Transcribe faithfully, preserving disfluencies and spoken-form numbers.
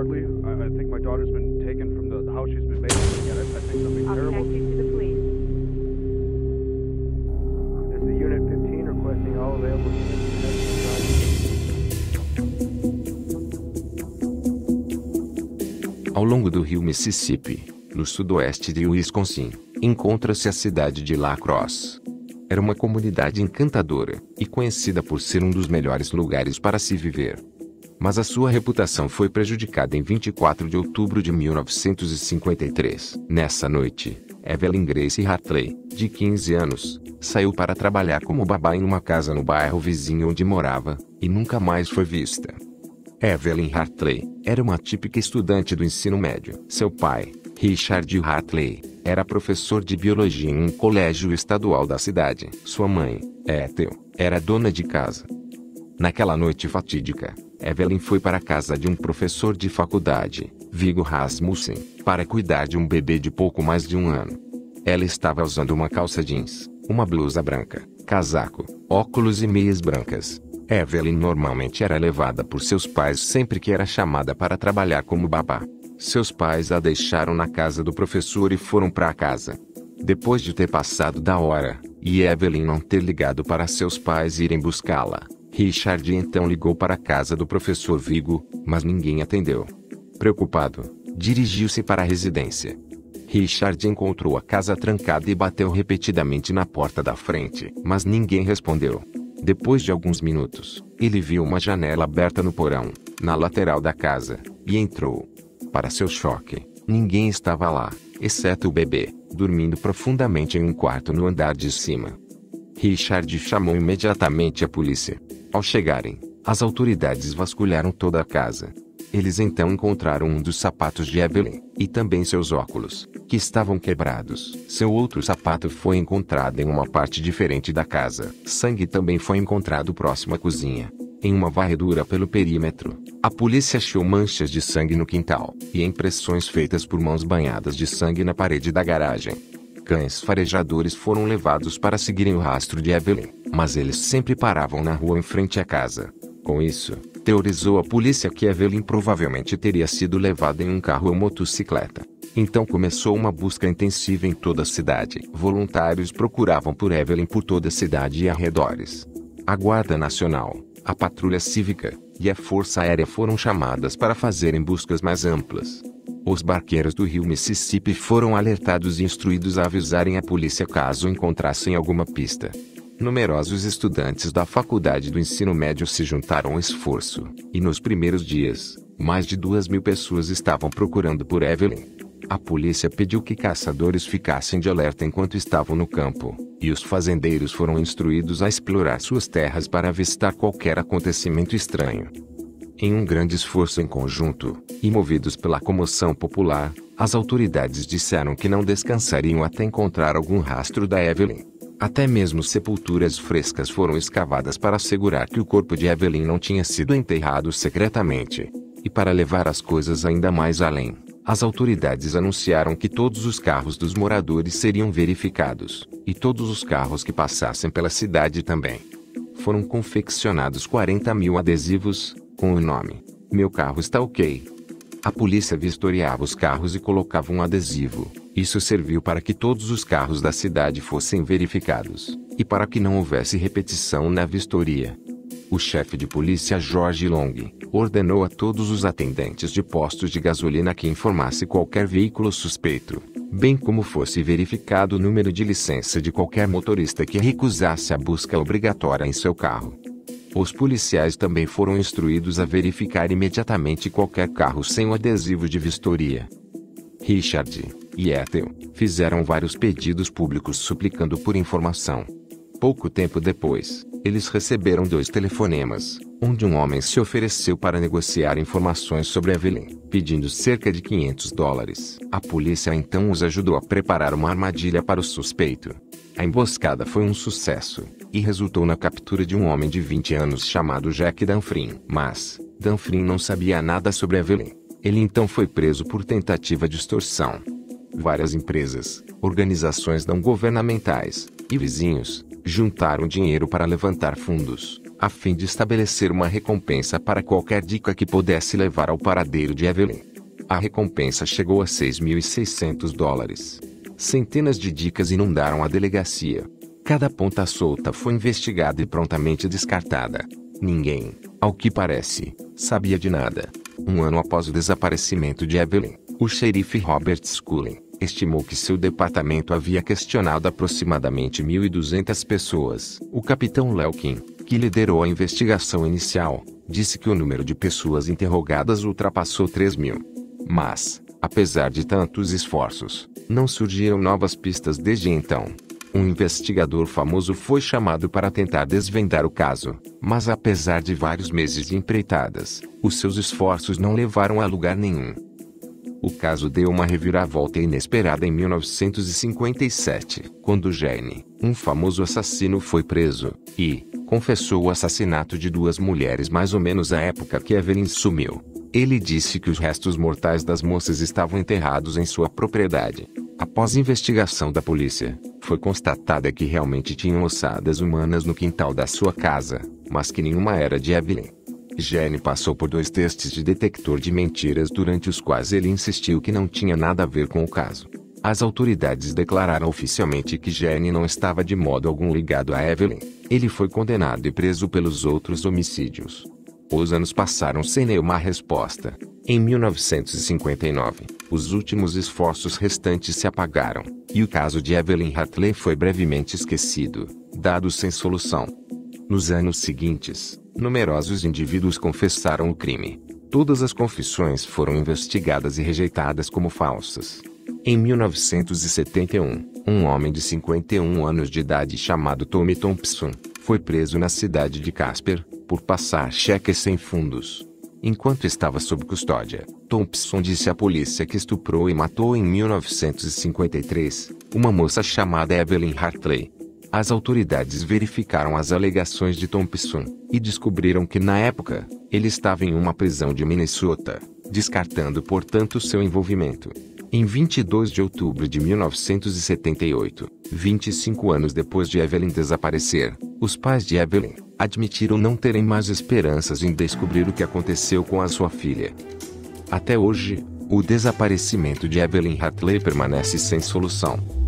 Hartley. I, I think my daughter's been taken from the, the house she's been babysitting at. I, I think something I'll terrible. I'll connect you to the police. This is Unit fifteen requesting all available units. Ao longo do rio Mississippi, no sudoeste de Wisconsin, encontra-se a cidade de La Crosse. Era uma comunidade encantadora, e conhecida por ser um dos melhores lugares para se viver. Mas a sua reputação foi prejudicada em vinte e quatro de outubro de mil novecentos e cinquenta e três. Nessa noite, Evelyn Grace Hartley, de quinze anos, saiu para trabalhar como babá em uma casa no bairro vizinho onde morava, e nunca mais foi vista. Evelyn Hartley era uma típica estudante do ensino médio. Seu pai, Richard Hartley, era professor de biologia em um colégio estadual da cidade. Sua mãe, Ethel, era dona de casa. Naquela noite fatídica, Evelyn foi para a casa de um professor de faculdade, Vigo Rasmussen, para cuidar de um bebê de pouco mais de um ano. Ela estava usando uma calça jeans, uma blusa branca, casaco, óculos e meias brancas. Evelyn normalmente era levada por seus pais sempre que era chamada para trabalhar como babá. Seus pais a deixaram na casa do professor e foram para casa. Depois de ter passado da hora, e Evelyn não ter ligado para seus pais irem buscá-la, Richard então ligou para a casa do professor Vigo, mas ninguém atendeu. Preocupado, dirigiu-se para a residência. Richard encontrou a casa trancada e bateu repetidamente na porta da frente, mas ninguém respondeu. Depois de alguns minutos, ele viu uma janela aberta no porão, na lateral da casa, e entrou. Para seu choque, ninguém estava lá, exceto o bebê, dormindo profundamente em um quarto no andar de cima. Richard chamou imediatamente a polícia. Ao chegarem, as autoridades vasculharam toda a casa. Eles então encontraram um dos sapatos de Evelyn, e também seus óculos, que estavam quebrados. Seu outro sapato foi encontrado em uma parte diferente da casa. Sangue também foi encontrado próximo à cozinha. Em uma varredura pelo perímetro, a polícia achou manchas de sangue no quintal, e impressões feitas por mãos banhadas de sangue na parede da garagem. Cães farejadores foram levados para seguirem o rastro de Evelyn, mas eles sempre paravam na rua em frente à casa. Com isso, teorizou a polícia que Evelyn provavelmente teria sido levada em um carro ou motocicleta. Então começou uma busca intensiva em toda a cidade. Voluntários procuravam por Evelyn por toda a cidade e arredores. A Guarda Nacional, a Patrulha Cívica e a Força Aérea foram chamadas para fazerem buscas mais amplas. Os barqueiros do rio Mississippi foram alertados e instruídos a avisarem a polícia caso encontrassem alguma pista. Numerosos estudantes da faculdade do ensino médio se juntaram ao esforço, e nos primeiros dias, mais de duas mil pessoas estavam procurando por Evelyn. A polícia pediu que caçadores ficassem de alerta enquanto estavam no campo, e os fazendeiros foram instruídos a explorar suas terras para avistar qualquer acontecimento estranho. Em um grande esforço em conjunto, e movidos pela comoção popular, as autoridades disseram que não descansariam até encontrar algum rastro da Evelyn. Até mesmo sepulturas frescas foram escavadas para assegurar que o corpo de Evelyn não tinha sido enterrado secretamente. E para levar as coisas ainda mais além, as autoridades anunciaram que todos os carros dos moradores seriam verificados, e todos os carros que passassem pela cidade também. Foram confeccionados quarenta mil adesivos, com o nome, "Meu carro está ok". A polícia vistoriava os carros e colocava um adesivo. Isso serviu para que todos os carros da cidade fossem verificados, e para que não houvesse repetição na vistoria. O chefe de polícia George Long ordenou a todos os atendentes de postos de gasolina que informasse qualquer veículo suspeito, bem como fosse verificado o número de licença de qualquer motorista que recusasse a busca obrigatória em seu carro. Os policiais também foram instruídos a verificar imediatamente qualquer carro sem o adesivo de vistoria. Richard e Ethel fizeram vários pedidos públicos suplicando por informação. Pouco tempo depois, eles receberam dois telefonemas, onde um homem se ofereceu para negociar informações sobre Evelyn, pedindo cerca de quinhentos dólares. A polícia então os ajudou a preparar uma armadilha para o suspeito. A emboscada foi um sucesso, e resultou na captura de um homem de vinte anos chamado Jack Danfrin. Mas Danfrin não sabia nada sobre Evelyn. Ele então foi preso por tentativa de extorsão. Várias empresas, organizações não governamentais e vizinhos juntaram dinheiro para levantar fundos, a fim de estabelecer uma recompensa para qualquer dica que pudesse levar ao paradeiro de Evelyn. A recompensa chegou a seis mil e seiscentos dólares. Centenas de dicas inundaram a delegacia. Cada ponta solta foi investigada e prontamente descartada. Ninguém, ao que parece, sabia de nada. Um ano após o desaparecimento de Evelyn, o xerife Robert Scullin estimou que seu departamento havia questionado aproximadamente mil e duzentas pessoas. O capitão Leokin, que liderou a investigação inicial, disse que o número de pessoas interrogadas ultrapassou três mil. Mas, apesar de tantos esforços, não surgiram novas pistas desde então. Um investigador famoso foi chamado para tentar desvendar o caso, mas apesar de vários meses de empreitadas, os seus esforços não levaram a lugar nenhum. O caso deu uma reviravolta inesperada em mil novecentos e cinquenta e sete, quando Gene, um famoso assassino, foi preso e confessou o assassinato de duas mulheres mais ou menos à época que Evelyn sumiu. Ele disse que os restos mortais das moças estavam enterrados em sua propriedade. Após investigação da polícia, foi constatada que realmente tinham ossadas humanas no quintal da sua casa, mas que nenhuma era de Evelyn. Gene passou por dois testes de detector de mentiras durante os quais ele insistiu que não tinha nada a ver com o caso. As autoridades declararam oficialmente que Gene não estava de modo algum ligado a Evelyn. Ele foi condenado e preso pelos outros homicídios. Os anos passaram sem nenhuma resposta. Em mil novecentos e cinquenta e nove, os últimos esforços restantes se apagaram, e o caso de Evelyn Hartley foi brevemente esquecido, dado sem solução. Nos anos seguintes, numerosos indivíduos confessaram o crime. Todas as confissões foram investigadas e rejeitadas como falsas. Em mil novecentos e setenta e um, um homem de cinquenta e um anos de idade chamado Tommy Thompson foi preso na cidade de Casper por passar cheques sem fundos. Enquanto estava sob custódia, Thompson disse à polícia que estuprou e matou em mil novecentos e cinquenta e três uma moça chamada Evelyn Hartley. As autoridades verificaram as alegações de Thompson e descobriram que, na época, ele estava em uma prisão de Minnesota, descartando, portanto, seu envolvimento. Em vinte e dois de outubro de mil novecentos e setenta e oito, vinte e cinco anos depois de Evelyn desaparecer, os pais de Evelyn admitiram não terem mais esperanças em descobrir o que aconteceu com a sua filha. Até hoje, o desaparecimento de Evelyn Hartley permanece sem solução.